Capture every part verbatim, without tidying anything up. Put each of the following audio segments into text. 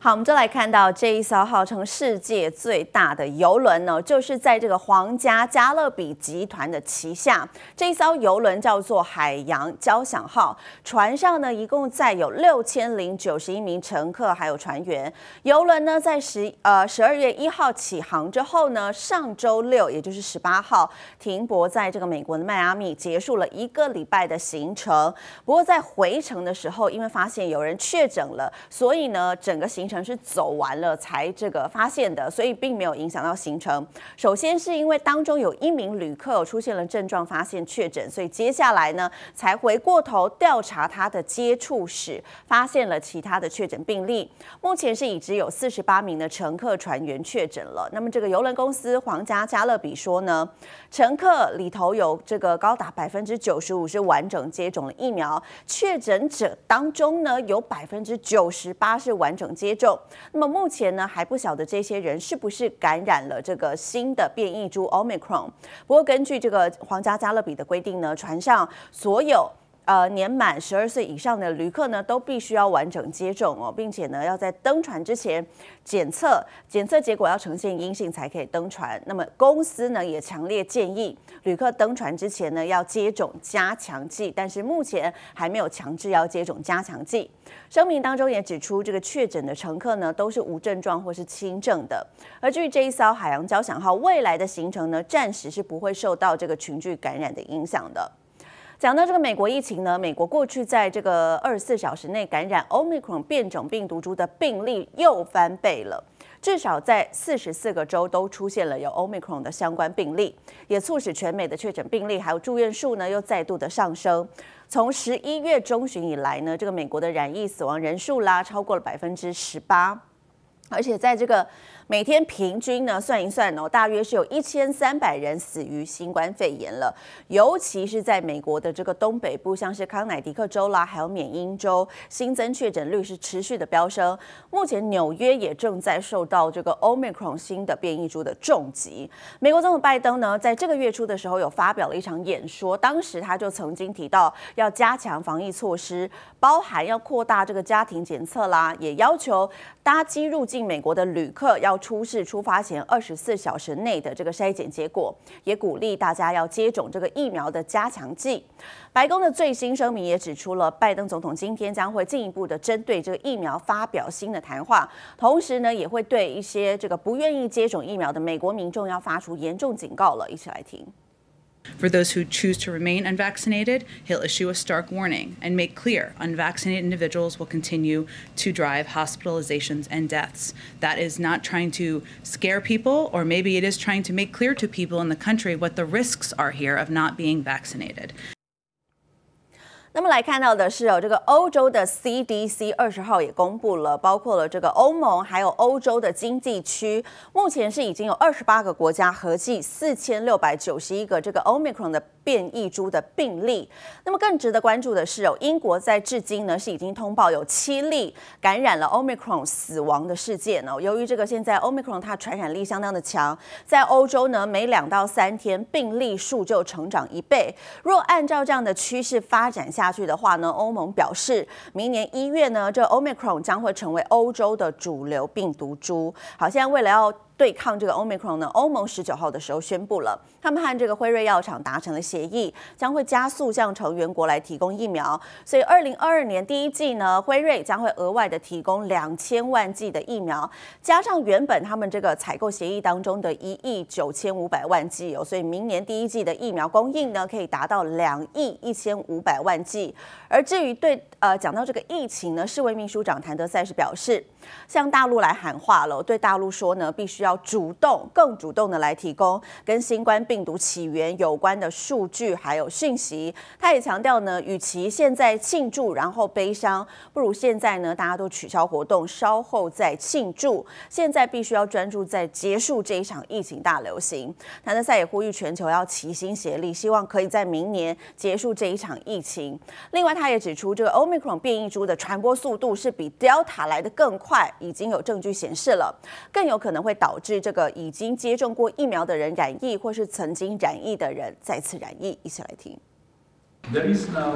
好，我们就来看到这一艘号称世界最大的邮轮呢，就是在这个皇家加勒比集团的旗下，这一艘邮轮叫做海洋交响号。船上呢，一共载有六千零九十一名乘客还有船员。邮轮呢，在十呃十二月一号起航之后呢，上周六也就是十八号停泊在这个美国的迈阿密，结束了一个礼拜的行程。不过在回程的时候，因为发现有人确诊了，所以呢，整个行行程是走完了才这个发现的，所以并没有影响到行程。首先是因为当中有一名旅客出现了症状，发现确诊，所以接下来呢才回过头调查他的接触史，发现了其他的确诊病例。目前是已知有四十八名的乘客船员确诊了。那么这个邮轮公司皇家加勒比说呢，乘客里头有这个高达百分之九十五是完整接种了疫苗，确诊者当中呢有百分之九十八是完整接种。接种。那么目前呢，还不晓得这些人是不是感染了这个新的变异株 Omicron。不过根据这个皇家加勒比的规定呢，船上所有呃年满十二岁以上的旅客呢，都必须要完整接种哦，并且呢要在登船之前检测，检测结果要呈现阴性才可以登船。那么公司呢也强烈建议旅客登船之前呢要接种加强剂，但是目前还没有强制要接种加强剂。声明当中也指出，这个确诊的乘客呢都是无症状或是轻症的。而至于这一艘海洋交响号未来的行程呢，暂时是不会受到这个群聚感染的影响的。讲到这个美国疫情呢，美国过去在这个二十四小时内感染 Omicron 变种病毒株的病例又翻倍了。至少在四十四个州都出现了有 Omicron 的相关病例，也促使全美的确诊病例还有住院数呢又再度的上升。从十一月中旬以来呢，这个美国的染疫死亡人数啦超过了百分之十八，而且在这个每天平均呢算一算哦，大约是有一千三百人死于新冠肺炎了。尤其是在美国的这个东北部，像是康乃狄克州啦，还有缅因州，新增确诊率是持续的飙升。目前纽约也正在受到这个 Omicron 新的变异株的重击。美国总统拜登呢，在这个月初的时候有发表了一场演说，当时他就曾经提到要加强防疫措施，包含要扩大这个家庭检测啦，也要求搭机入境美国的旅客要出示出发前二十四小时内的这个筛检结果，也鼓励大家要接种这个疫苗的加强剂。白宫的最新声明也指出了，拜登总统今天将会进一步的针对这个疫苗发表新的谈话，同时呢，也会对一些这个不愿意接种疫苗的美国民众要发出严重警告了。一起来听。For those who choose to remain unvaccinated, he'll issue a stark warning and make clear unvaccinated individuals will continue to drive hospitalizations and deaths. That is not trying to scare people, or maybe it is trying to make clear to people in the country what the risks are here of not being vaccinated. 那么来看到的是哦，这个欧洲的 C D C 二十号也公布了，包括了这个欧盟还有欧洲的经济区，目前是已经有二十八个国家合计四千六百九十一个这个 Omicron 的变异株的病例。那么更值得关注的是哦，英国在至今呢是已经通报有七例感染了 Omicron 死亡的事件哦。由于这个现在 Omicron 它传染力相当的强，在欧洲呢每两到三天病例数就成长一倍。若按照这样的趋势发展下，下去的话呢，欧盟表示，明年一月呢，这 Omicron 将会成为欧洲的主流病毒株。好，现在为了要对抗这个 Omicron 呢，欧盟十九号的时候宣布了，他们和这个辉瑞药厂达成了协议，将会加速向成员国来提供疫苗。所以，二零二二年第一季呢，辉瑞将会额外的提供两千万剂的疫苗，加上原本他们这个采购协议当中的一亿九千五百万剂哦，所以明年第一季的疫苗供应呢，可以达到两亿一千五百万剂。而至于对呃讲到这个疫情呢，世卫秘书长谭德赛是表示，向大陆来喊话了，对大陆说呢，必须要主动、更主动的来提供跟新冠病毒起源有关的数据还有讯息。他也强调呢，与其现在庆祝然后悲伤，不如现在呢大家都取消活动，稍后再庆祝。现在必须要专注在结束这一场疫情大流行。谭德赛也呼吁全球要齐心协力，希望可以在明年结束这一场疫情。另外，他也指出，这个 Omicron 变异株的传播速度是比 Delta 来得更快，已经有证据显示了，更有可能会导致这个已经接种过疫苗的人染疫，或是曾经染疫的人再次染疫。一起来听。There is now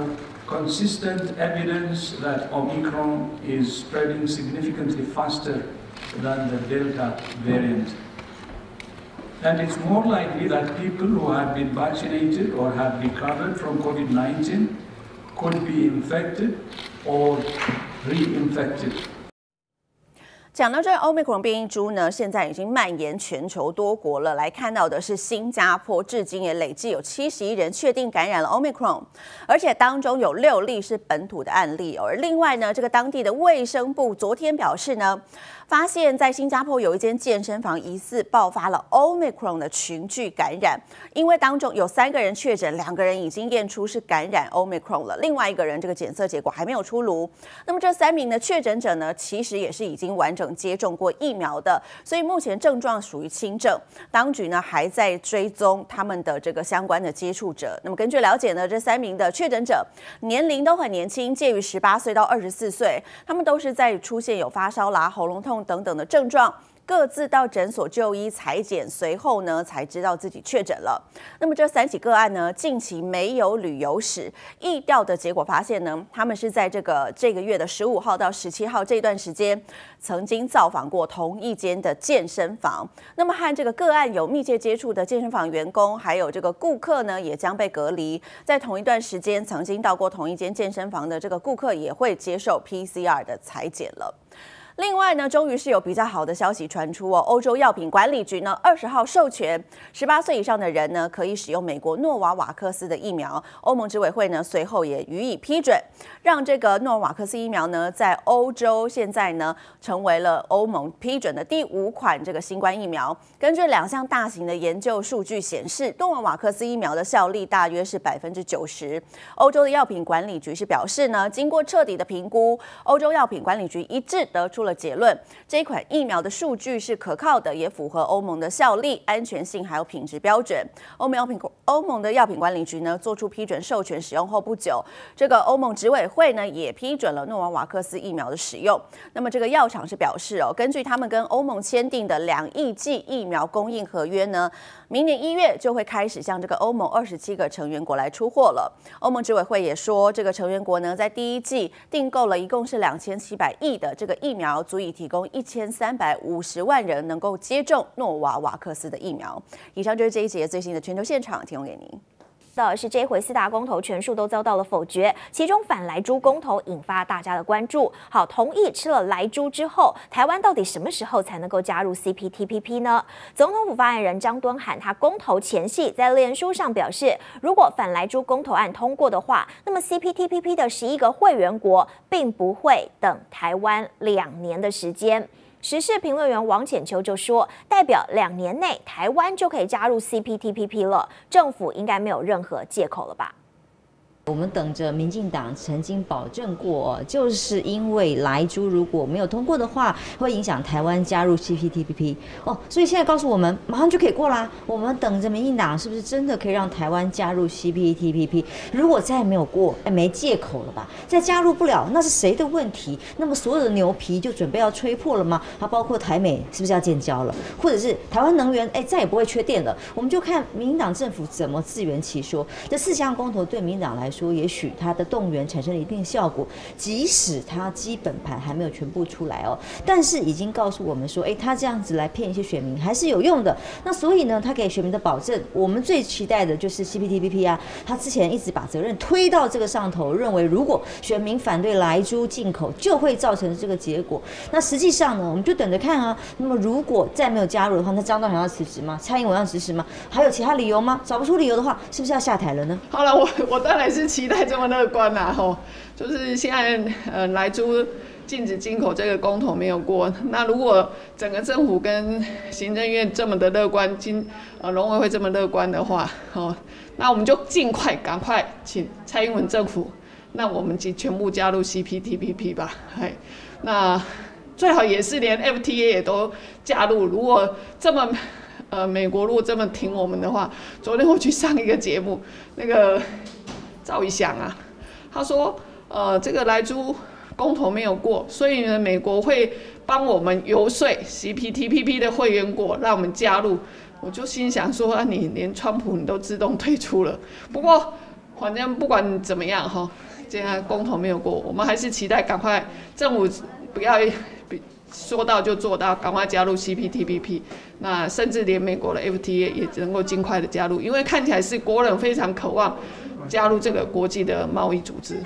consistent evidence that Omicron is spreading significantly faster than the Delta variant. And it's more likely that people who have been vaccinated or have recovered from COVID nineteen could be infected or reinfected. 讲到这 Omicron 变异株呢，现在已经蔓延全球多国了。来看到的是新加坡，至今也累计有七十一人确定感染了 Omicron， 而且当中有六例是本土的案例。而另外呢，这个当地的卫生部昨天表示呢，发现在新加坡有一间健身房疑似爆发了 Omicron 的群聚感染，因为当中有三个人确诊，两个人已经验出是感染 Omicron 了，另外一个人这个检测结果还没有出炉。那么这三名的确诊者呢，其实也是已经完整 接种过疫苗的，所以目前症状属于轻症。当局呢还在追踪他们的这个相关的接触者。那么根据了解呢，这三名的确诊者年龄都很年轻，介于十八岁到二十四岁，他们都是在出现有发烧啦、喉咙痛等等的症状， 各自到诊所就医采检，随后呢才知道自己确诊了。那么这三起个案呢，近期没有旅游史。疫调的结果发现呢，他们是在这个这个月的十五号到十七号这段时间，曾经造访过同一间的健身房。那么和这个个案有密切接触的健身房员工，还有这个顾客呢，也将被隔离。在同一段时间曾经到过同一间健身房的这个顾客，也会接受 P C R 的采检了。 另外呢，终于是有比较好的消息传出哦。欧洲药品管理局呢，二十号授权十八岁以上的人呢，可以使用美国诺瓦瓦克斯的疫苗。欧盟执委会呢，随后也予以批准，让这个诺瓦瓦克斯疫苗呢，在欧洲现在呢，成为了欧盟批准的第五款这个新冠疫苗。根据两项大型的研究数据显示，诺瓦瓦克斯疫苗的效力大约是百分之九十。欧洲的药品管理局是表示呢，经过彻底的评估，欧洲药品管理局一致得出 出了结论，这一款疫苗的数据是可靠的，也符合欧盟的效力、安全性还有品质标准。欧盟药品欧盟的药品管理局呢，做出批准授权使用后不久，这个欧盟执委会呢也批准了诺瓦瓦克斯疫苗的使用。那么这个药厂是表示哦，根据他们跟欧盟签订的两亿剂疫苗供应合约呢，明年一月就会开始向这个欧盟二十七个成员国来出货了。欧盟执委会也说，这个成员国呢在第一季订购了一共是两千七百亿的这个疫苗， 足以提供一千三百五十万人能够接种诺瓦瓦克斯的疫苗。以上就是这一节最新的全球现场，提供给您。倒是这回四大公投全数都遭到了否决，其中反莱猪公投引发大家的关注。好，同意吃了莱猪之后，台湾到底什么时候才能够加入 C P T P P 呢？总统府发言人张敦涵他公投前夕在脸书上表示，如果反莱猪公投案通过的话，那么 C P T P P 的十一个会员国并不会等台湾两年的时间。 时事评论员王浅秋就说，代表两年内台湾就可以加入 C P T P P 了，政府应该没有任何借口了吧？我们等着民进党曾经保证过，就是因为莱猪如果没有通过的话，会影响台湾加入 C P T P P 哦，所以现在告诉我们，马上就可以过啦。我们等着民进党是不是真的可以让台湾加入 C P T P P？ 如果再没有过，哎，没借口了吧？再加入不了，那是谁的问题？那么所有的牛皮就准备要吹破了吗？啊，包括台美是不是要建交了？或者是台湾能源哎再也不会缺电了？我们就看民进党政府怎么自圆其说。这四项公投对民进党来说， 也许它的动员产生了一定效果，即使它基本盘还没有全部出来哦，但是已经告诉我们说，哎、欸，它这样子来骗一些选民还是有用的。那所以呢，它给选民的保证，我们最期待的就是 C P T P P 啊。它之前一直把责任推到这个上头，认为如果选民反对莱猪进口，就会造成这个结果。那实际上呢，我们就等着看啊。那么如果再没有加入的话，那张敦涵要辞职吗？蔡英文要辞职吗？还有其他理由吗？找不出理由的话，是不是要下台了呢？好了，我我当然是 期待这么乐观啦、啊，吼、哦，就是现在呃莱猪禁止进口这个公投没有过，那如果整个政府跟行政院这么的乐观，经呃农委会这么乐观的话，哦，那我们就尽快赶快请蔡英文政府，那我们就全部加入 C P T P P 吧，哎，那最好也是连 F T A 也都加入，如果这么 呃美国如果这么挺我们的话，昨天我去上一个节目，那个 赵一翔啊，他说，呃，这个莱猪公投没有过，所以呢，美国会帮我们游说 C P T P P 的会员国，让我们加入。我就心想说，啊，你连川普你都自动退出了。不过反正不管怎么样哈，现在公投没有过，我们还是期待赶快政府不要说到就做到，赶快加入 C P T P P， 那甚至连美国的 F T A 也能够尽快的加入，因为看起来是国人非常渴望加入这个国际的贸易组织。